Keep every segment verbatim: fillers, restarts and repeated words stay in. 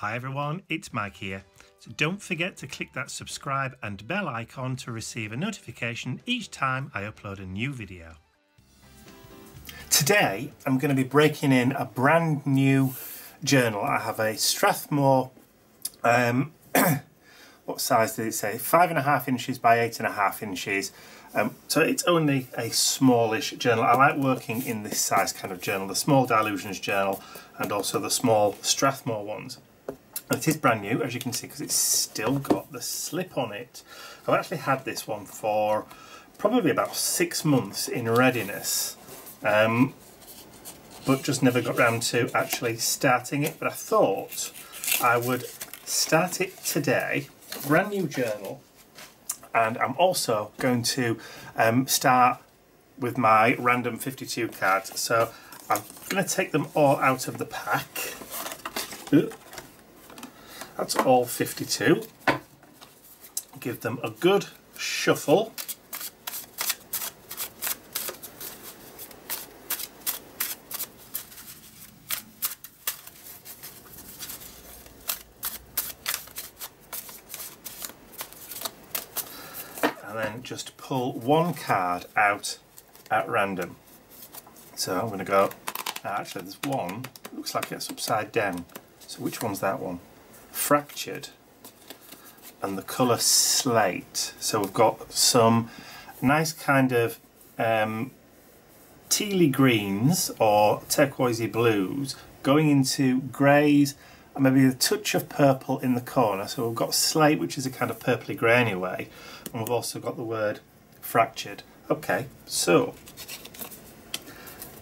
Hi everyone, it's Mike here. So don't forget to click that subscribe and bell icon to receive a notification each time I upload a new video. Today I'm going to be breaking in a brand new journal. I have a Strathmore, um, what size did it say? Five and a half inches by eight and a half inches. Um, so it's only a smallish journal. I like working in this size kind of journal, the small Dylusions journal and also the small Strathmore ones. It is brand new, as you can see, because it's still got the slip on it. I've actually had this one for probably about six months in readiness, um, but just never got round to actually starting it. But I thought I would start it today, brand new journal, and I'm also going to um, start with my Random fifty-two cards. So I'm going to take them all out of the pack. Ooh. That's all fifty-two. Give them a good shuffle. And then just pull one card out at random. So I'm going to go, actually there's one, it looks like it's upside down. So which one's that one? Fractured, and the colour slate. So we've got some nice kind of um, tealy greens or turquoisey blues going into greys and maybe a touch of purple in the corner. So we've got slate, which is a kind of purpley grey anyway, and we've also got the word fractured. Okay, so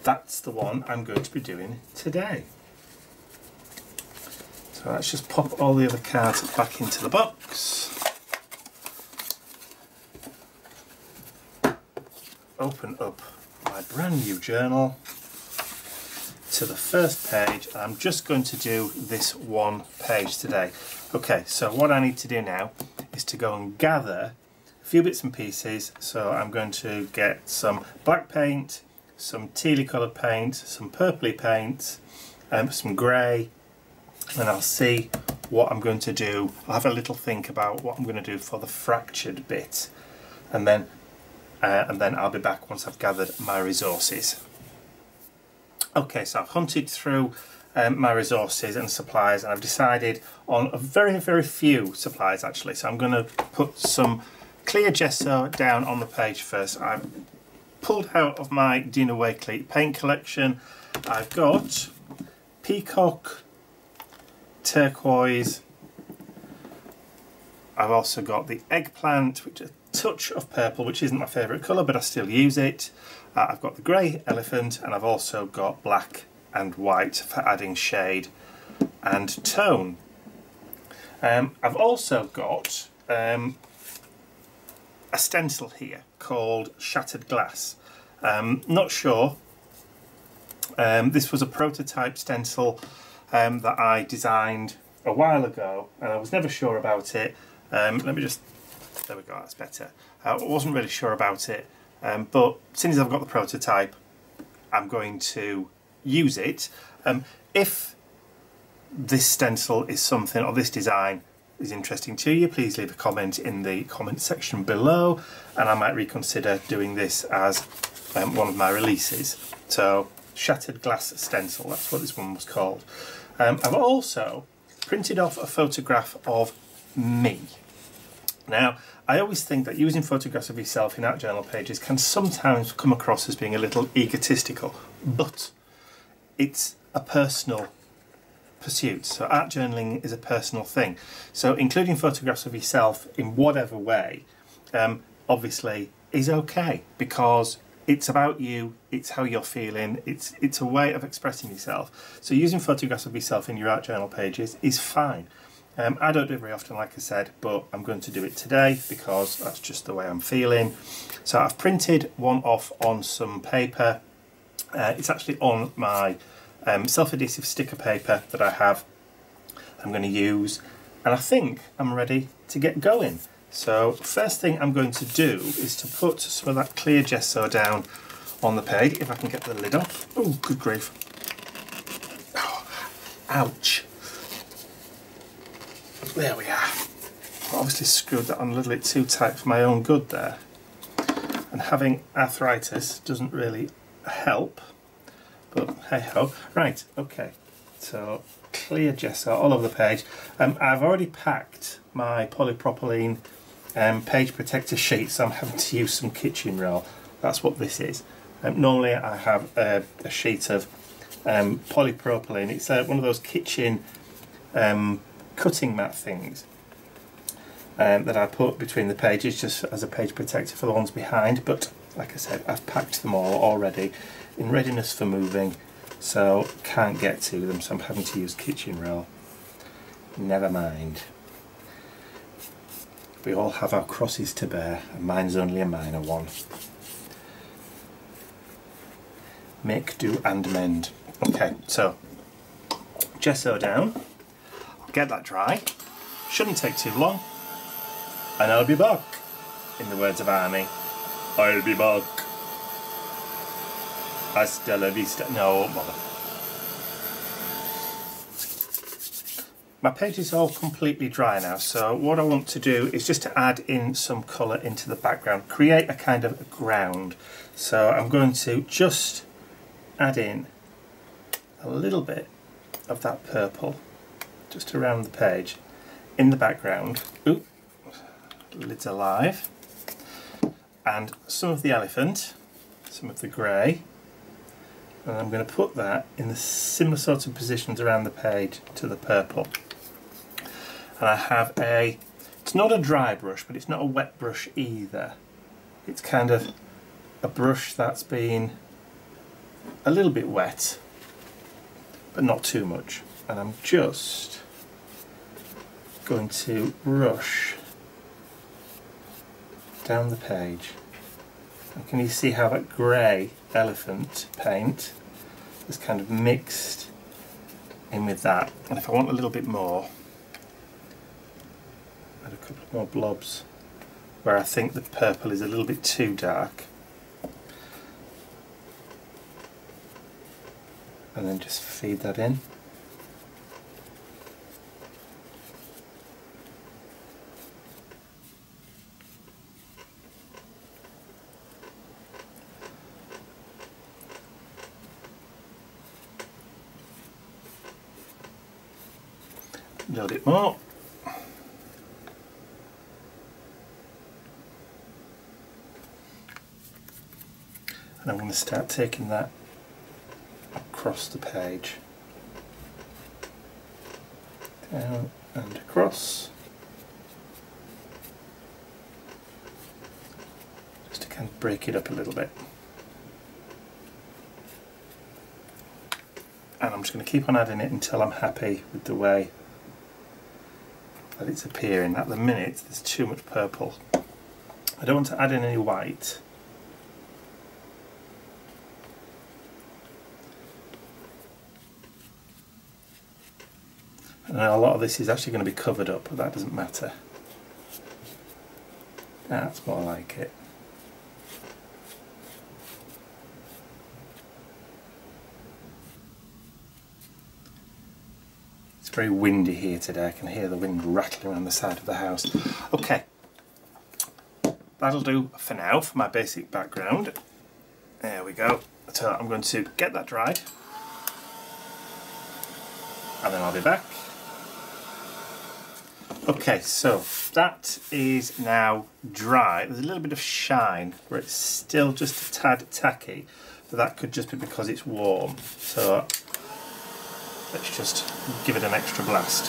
that's the one I'm going to be doing today. So let's just pop all the other cards back into the box. Open up my brand new journal to the first page. I'm just going to do this one page today. Okay, so what I need to do now is to go and gather a few bits and pieces. So I'm going to get some black paint, some tealy coloured paint, some purpley paint, um, some grey, and I'll see what I'm going to do. I'll have a little think about what I'm going to do for the fractured bit, and then uh, and then I'll be back once I've gathered my resources. Okay, so I've hunted through um, my resources and supplies, and I've decided on a very very few supplies actually. So I'm going to put some clear gesso down on the page first. I've pulled out of my Dina Wakley paint collection. I've got peacock, turquoise, I've also got the eggplant, which is a touch of purple, which isn't my favourite colour, but I still use it. Uh, I've got the grey elephant, and I've also got black and white for adding shade and tone. Um, I've also got um, a stencil here called Shattered Glass. Um, not sure. Um, this was a prototype stencil Um, that I designed a while ago, and I was never sure about it. Um, let me just, there we go, that's better. I wasn't really sure about it, um, but since I've got the prototype, I'm going to use it. Um, if this stencil is something, or this design is interesting to you, please leave a comment in the comment section below, and I might reconsider doing this as um, one of my releases. So, Shattered Glass stencil, that's what this one was called. Um, I've also printed off a photograph of me. Now, I always think that using photographs of yourself in art journal pages can sometimes come across as being a little egotistical, but it's a personal pursuit. So art journaling is a personal thing. So including photographs of yourself in whatever way, um, obviously, is okay, because it's about you, it's how you're feeling, it's it's a way of expressing yourself. So using photographs of yourself in your art journal pages is fine. Um, I don't do it very often, like I said, but I'm going to do it today because that's just the way I'm feeling. So I've printed one off on some paper. Uh, it's actually on my um, self-adhesive sticker paper that I have, I'm going to use, and I think I'm ready to get going. So first thing I'm going to do is to put some of that clear gesso down on the page, if I can get the lid off. Oh, good grief. Oh, ouch. There we are. I obviously screwed that on a little bit too tight for my own good there, and having arthritis doesn't really help, but hey ho. Right, okay, so clear gesso all over the page. Um, I've already packed my polypropylene um, page protector sheet, so I'm having to use some kitchen roll. That's what this is. Um, normally I have a, a sheet of um, polypropylene. It's uh, one of those kitchen um, cutting mat things um, that I put between the pages just as a page protector for the ones behind, but like I said, I've packed them all already in readiness for moving, so can't get to them, so I'm having to use kitchen roll. Never mind. We all have our crosses to bear, and mine's only a minor one. Make, do and mend. Okay, so gesso down, get that dry, shouldn't take too long, and I'll be back. In the words of Army, I'll be back. Hasta la vista. No, bother. My page is all completely dry now, so what I want to do is just to add in some colour into the background, create a kind of a ground. So I'm going to just add in a little bit of that purple just around the page in the background. Ooh, lid's alive. And some of the elephant, some of the grey, and I'm going to put that in the similar sort of positions around the page to the purple. And I have a, it's not a dry brush, but it's not a wet brush either. It's kind of a brush that's been a little bit wet, but not too much. And I'm just going to brush down the page. And can you see how that grey elephant paint is kind of mixed in with that? And if I want a little bit more, add a couple more blobs where I think the purple is a little bit too dark. And then just feed that in. A little bit more. And I'm going to start taking that across the page, down and across, just to kind of break it up a little bit. And I'm just going to keep on adding it until I'm happy with the way that it's appearing. At the minute there's too much purple. I don't want to add in any white. And a lot of this is actually going to be covered up, but that doesn't matter. That's more like it. It's very windy here today. I can hear the wind rattling around the side of the house. Okay, that'll do for now for my basic background. There we go. So I'm going to get that dried, and then I'll be back. Okay, so that is now dry. There's a little bit of shine where it's still just a tad tacky, but that could just be because it's warm. So let's just give it an extra blast.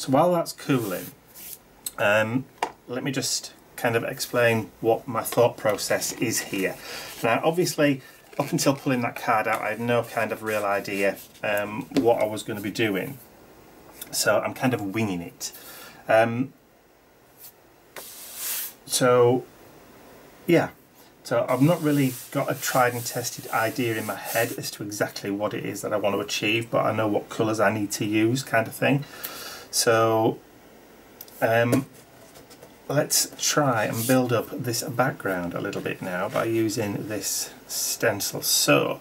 So while that's cooling, um, let me just kind of explain what my thought process is here. Now, obviously, up until pulling that card out, I had no kind of real idea um, what I was going to be doing. So I'm kind of winging it. Um, so, yeah. So I've not really got a tried and tested idea in my head as to exactly what it is that I want to achieve, but I know what colours I need to use, kind of thing. So um, let's try and build up this background a little bit now by using this stencil. So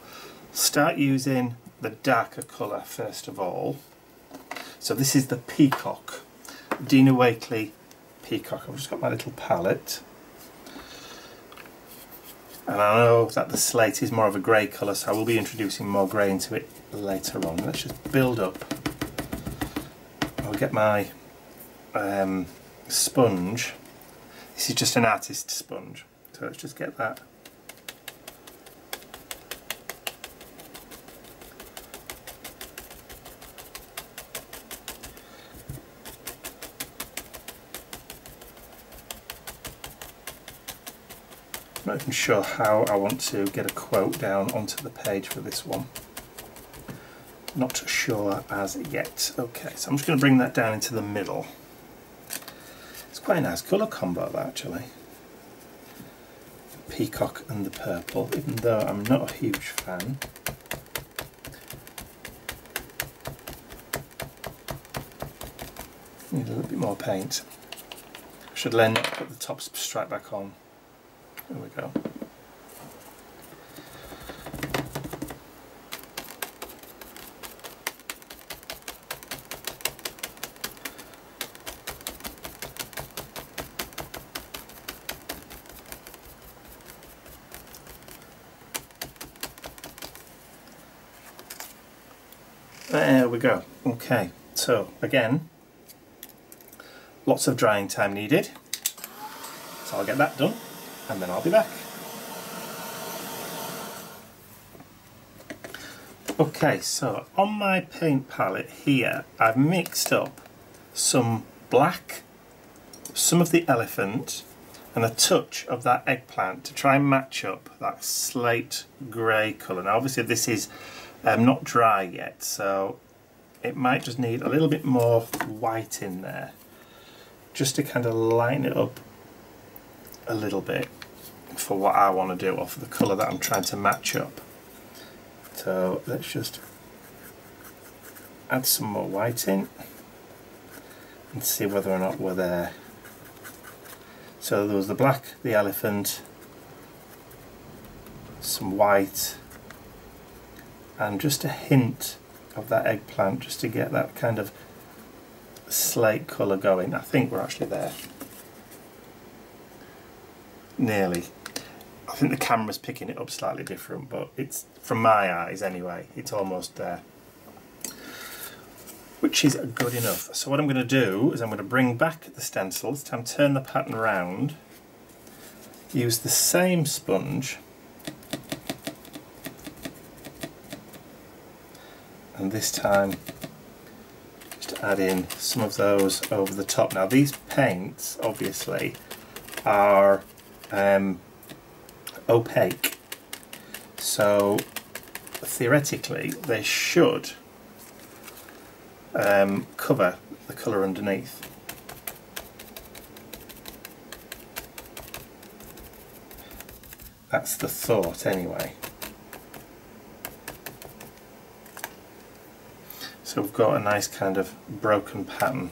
start using the darker colour first of all. So this is the Peacock, Dina Wakley Peacock. I've just got my little palette, and I know that the slate is more of a grey colour, so I will be introducing more grey into it later on. Let's just build up. I'll get my um, sponge. This is just an artist sponge, so let's just get that. I'm not even sure how I want to get a quote down onto the page for this one. Not sure as yet. Okay, so I'm just going to bring that down into the middle. It's quite a nice colour combo that, actually. The peacock and the purple, even though I'm not a huge fan. Need a little bit more paint. I should then put the top stripe back on. There we go. There we go. Okay, so again, lots of drying time needed, so I'll get that done. And then I'll be back. Okay, so on my paint palette here, I've mixed up some black, some of the elephant, and a touch of that eggplant to try and match up that slate grey colour. Now obviously this is um, not dry yet, so it might just need a little bit more white in there, just to kind of lighten it up a little bit for what I want to do, or for the colour that I'm trying to match up. So let's just add some more white in and see whether or not we're there. So there was the black, the elephant, some white, and just a hint of that eggplant, just to get that kind of slate colour going. I think we're actually there. Nearly. I think the camera's picking it up slightly different, but it's, from my eyes anyway, it's almost there, which is good enough. So what I'm going to do is I'm going to bring back the stencil, this time turn the pattern round, use the same sponge, and this time just add in some of those over the top. Now these paints obviously are Um, opaque, so theoretically they should um, cover the colour underneath. That's the thought anyway. So we've got a nice kind of broken pattern.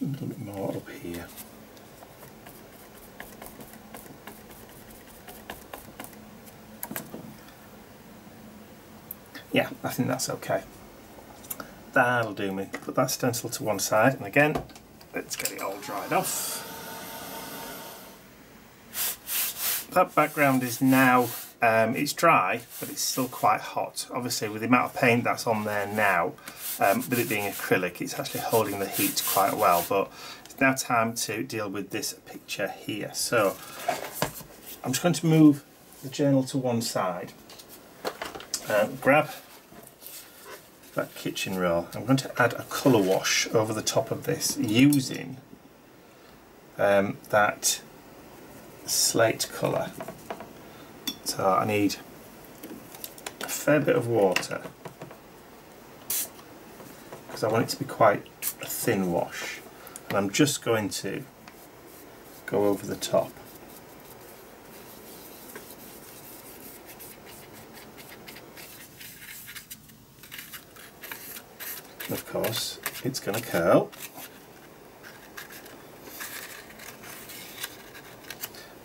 A little bit more up here. Yeah, I think that's okay. That'll do me. Put that stencil to one side, and again, let's get it all dried off. That background is now, um, it's dry, but it's still quite hot. Obviously, with the amount of paint that's on there now, Um, with it being acrylic, it's actually holding the heat quite well, but it's now time to deal with this picture here. So I'm just going to move the journal to one side, um, grab that kitchen roll. I'm going to add a colour wash over the top of this using um, that slate colour. So I need a fair bit of water. I want it to be quite a thin wash, and I'm just going to go over the top. And of course it's going to curl,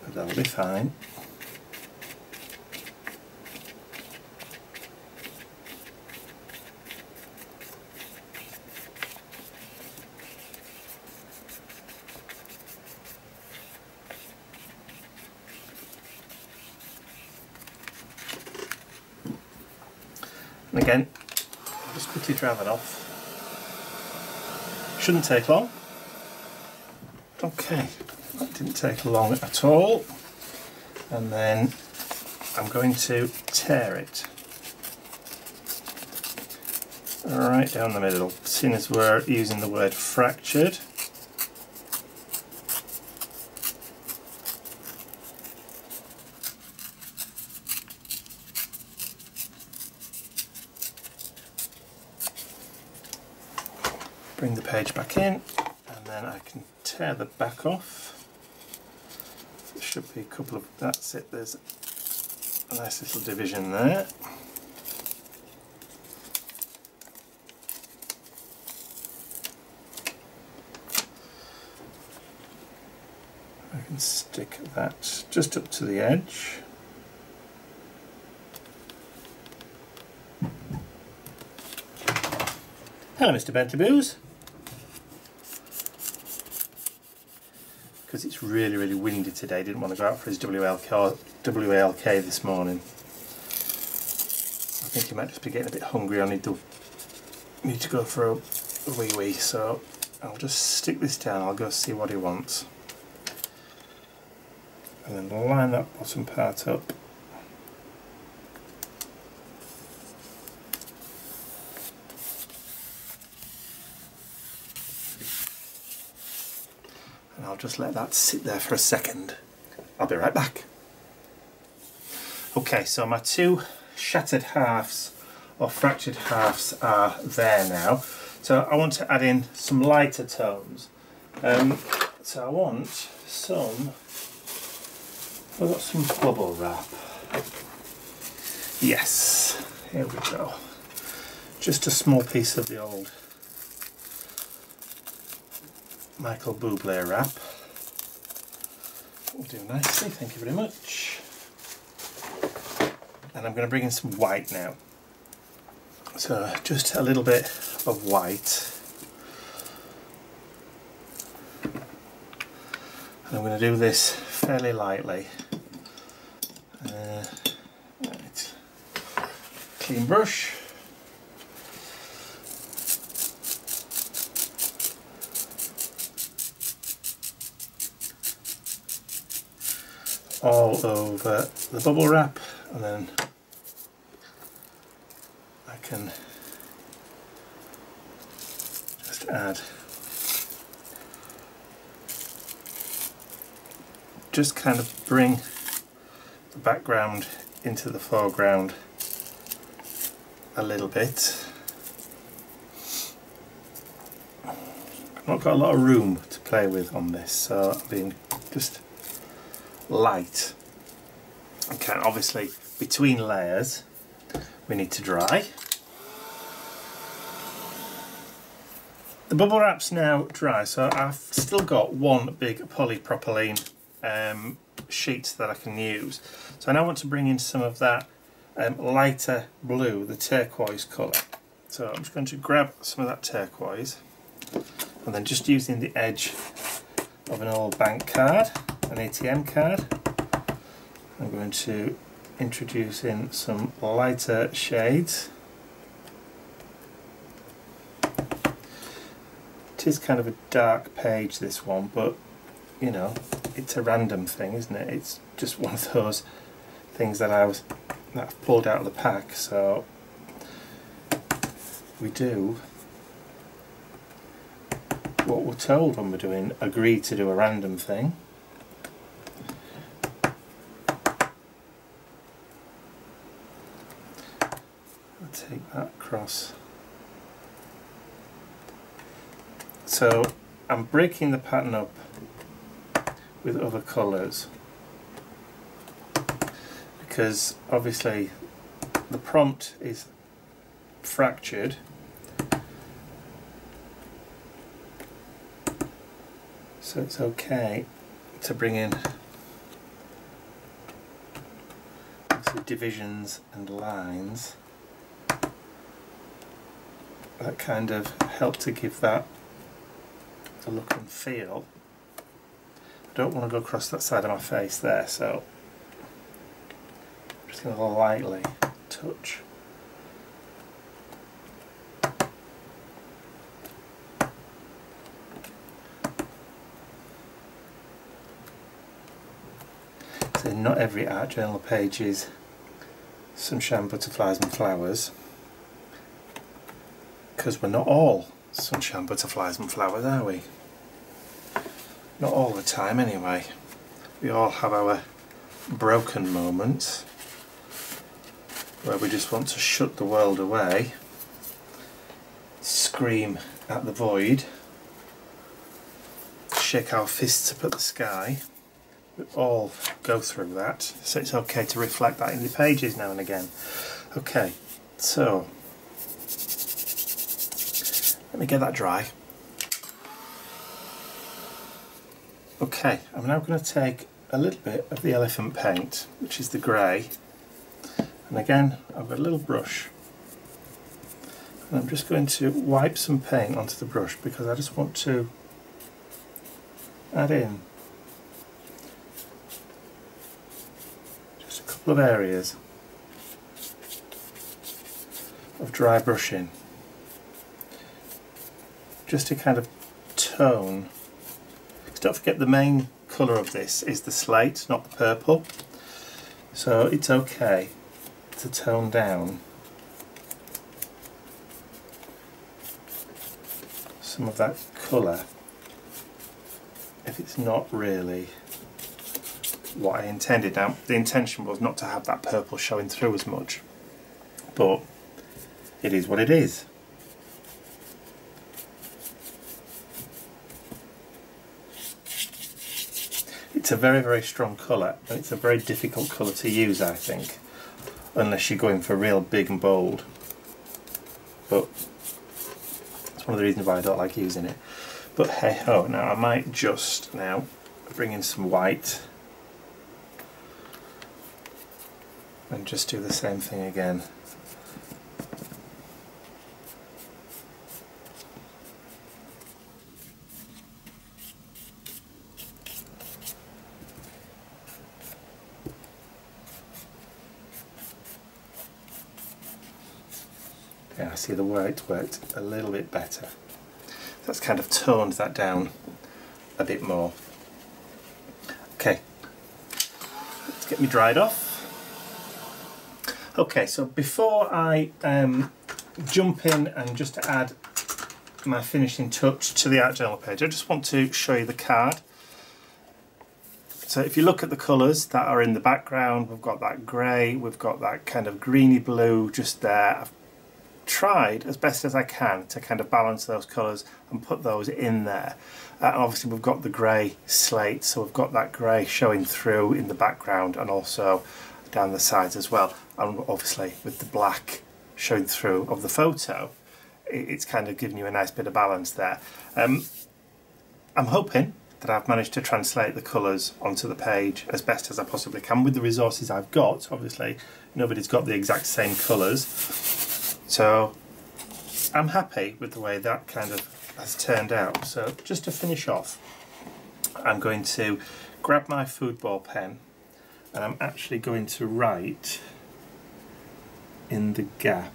but that'll be fine. And again, I'll just quickly dry that off. Shouldn't take long. Okay, that didn't take long at all. And then I'm going to tear it right down the middle, seeing as we're using the word fractured. Bring the page back in, and then I can tear the back off. There should be a couple of, that's it, there's a nice little division there. I can stick that just up to the edge. Hello, Mister Bentaboos. Because it's really, really windy today, didn't want to go out for his W A L K this morning. I think he might just be getting a bit hungry. I need to need to go for a, a wee wee, so I'll just stick this down. I'll go see what he wants, and then line that bottom part up. Just let that sit there for a second. I'll be right back. Okay, so my two shattered halves or fractured halves are there now. So I want to add in some lighter tones. Um, so I want some, I've got some bubble wrap. Yes, here we go. Just a small piece of the old Michael Bublé wrap. Will do nicely, thank you very much. And I'm going to bring in some white now. So just a little bit of white. And I'm going to do this fairly lightly. Uh, right. Clean brush. All over the bubble wrap, and then I can just add just kind of bring the background into the foreground a little bit. I've not got a lot of room to play with on this, so I've been just light. Okay, obviously between layers we need to dry. The bubble wrap's now dry, so I've still got one big polypropylene um, sheet that I can use. So I now want to bring in some of that um, lighter blue, the turquoise colour. So I'm just going to grab some of that turquoise, and then just using the edge of an old bank card, an A T M card, I'm going to introduce in some lighter shades. It is kind of a dark page, this one, but you know, it's a random thing, isn't it? It's just one of those things that I was that I've pulled out of the pack, so we do what we're told when we're doing, agree to do a random thing. Take that across. So I'm breaking the pattern up with other colours, because obviously the prompt is fractured, so it's okay to bring in divisions and lines that kind of help to give that a look and feel. I don't want to go across that side of my face there, so I'm just going to lightly touch. So not every art journal page is sunshine, butterflies and flowers, because we're not all sunshine, butterflies and flowers, are we? Not all the time anyway. We all have our broken moments where we just want to shut the world away, scream at the void, shake our fists up at the sky. We all go through that, so it's okay to reflect that in your pages now and again. Okay, so let me get that dry. Okay, I'm now going to take a little bit of the elephant paint, which is the grey, and again I've got a little brush, and I'm just going to wipe some paint onto the brush because I just want to add in just a couple of areas of dry brushing, just to kind of tone. Because don't forget, the main colour of this is the slate, not the purple, so it's okay to tone down some of that colour if it's not really what I intended. Now, the intention was not to have that purple showing through as much, but it is what it is. It's a very, very strong colour, and it's a very difficult colour to use, I think, unless you're going for real big and bold. But it's one of the reasons why I don't like using it. But hey ho, now I might just now bring in some white and just do the same thing again. Yeah, I see the white worked a little bit better. That's kind of toned that down a bit more. Okay, let's get me dried off. Okay, so before I um, jump in and just add my finishing touch to the art journal page, I just want to show you the card. So if you look at the colours that are in the background, we've got that grey, we've got that kind of greeny blue just there. I've tried as best as I can to kind of balance those colours and put those in there. Uh, obviously we've got the grey slate, so we've got that grey showing through in the background and also down the sides as well, and obviously with the black showing through of the photo, it's kind of giving you a nice bit of balance there. Um, I'm hoping that I've managed to translate the colours onto the page as best as I possibly can with the resources I've got. Obviously nobody's got the exact same colours, so I'm happy with the way that kind of has turned out. So just to finish off, I'm going to grab my football pen and I'm actually going to write in the gap.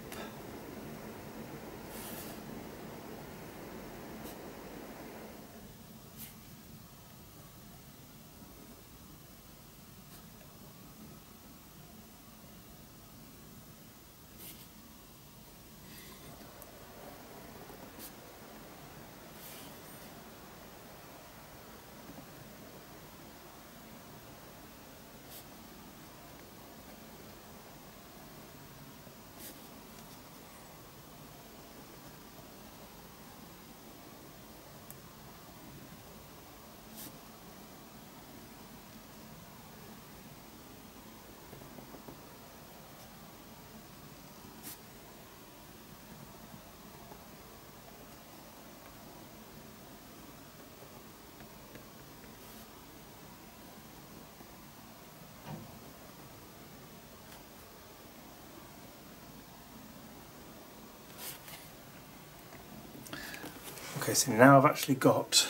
Okay, so now I've actually got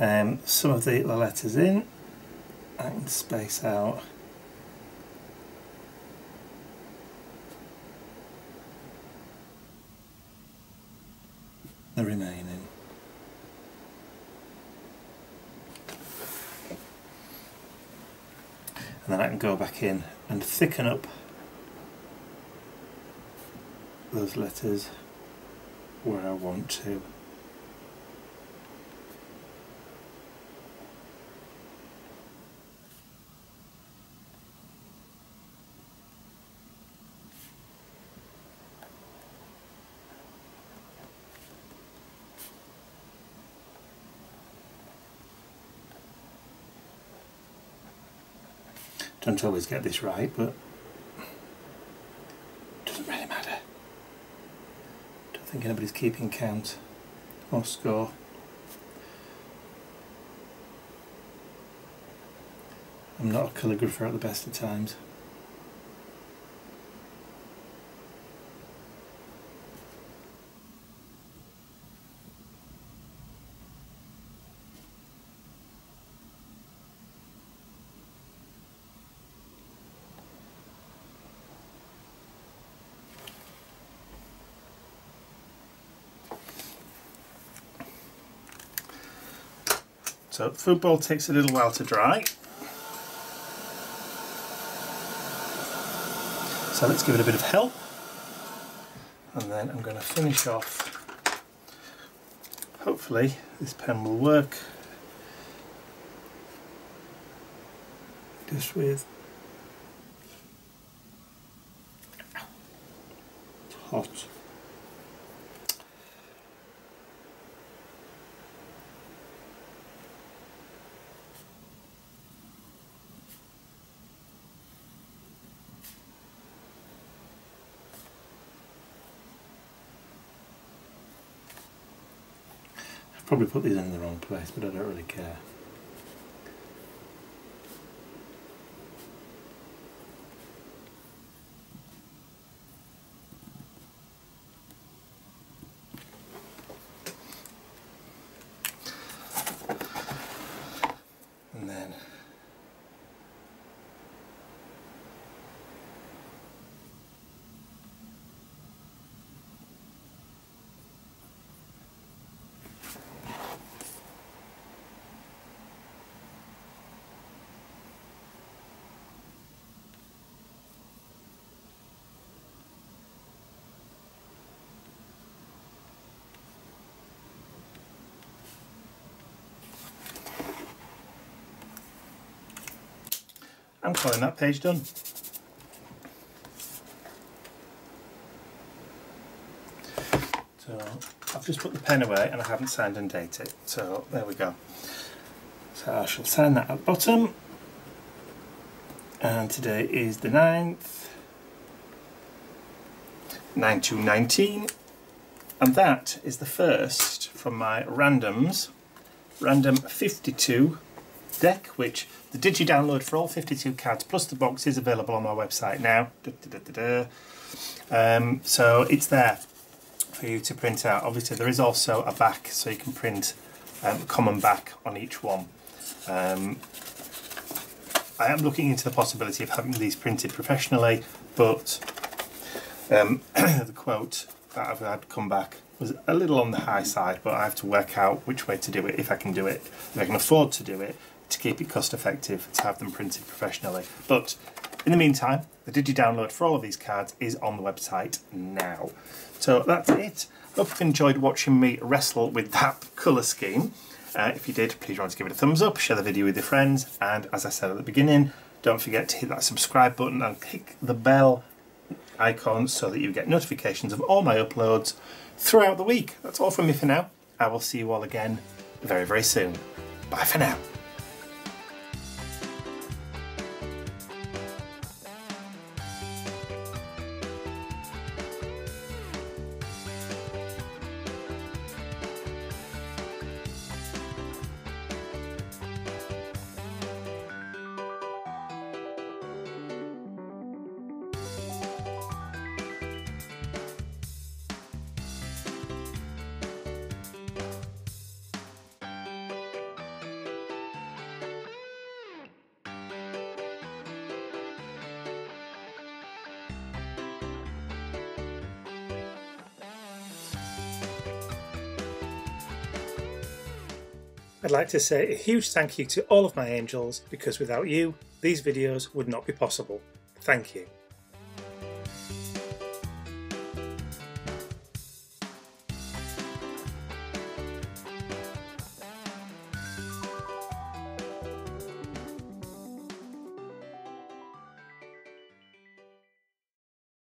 um, some of the letters in. I can space out the remaining. And then I can go back in and thicken up those letters where I want to. Don't always get this right, but it doesn't really matter. Don't think anybody's keeping count or score. I'm not a calligrapher at the best of times. So football takes a little while to dry. So let's give it a bit of help. And then I'm going to finish off. Hopefully this pen will work. Just with hot. Probably put these in the wrong place, but I don't really care. And then I'm calling that page done. So I've just put the pen away and I haven't signed and dated. So there we go. So I shall sign that at the bottom. And today is the ninth, nine two nineteen. And that is the first from my randoms, Random fifty-two deck, which the digi download for all fifty-two cards plus the box is available on my website now. Da, da, da, da, da. Um, so it's there for you to print out. Obviously there is also a back, so you can print um, common back on each one. Um, I am looking into the possibility of having these printed professionally, but um, the quote that I've had come back was a little on the high side, but I have to work out which way to do it, if I can do it, if I can afford to do it, to keep it cost effective to have them printed professionally. But in the meantime, the digi download for all of these cards is on the website now. So that's it. Hope you've enjoyed watching me wrestle with that colour scheme. Uh, if you did, please remember to give it a thumbs up, share the video with your friends, and as I said at the beginning, don't forget to hit that subscribe button and click the bell icon so that you get notifications of all my uploads throughout the week. That's all from me for now. I will see you all again very, very soon. Bye for now. I'd like to say a huge thank you to all of my angels, because without you, these videos would not be possible. Thank you.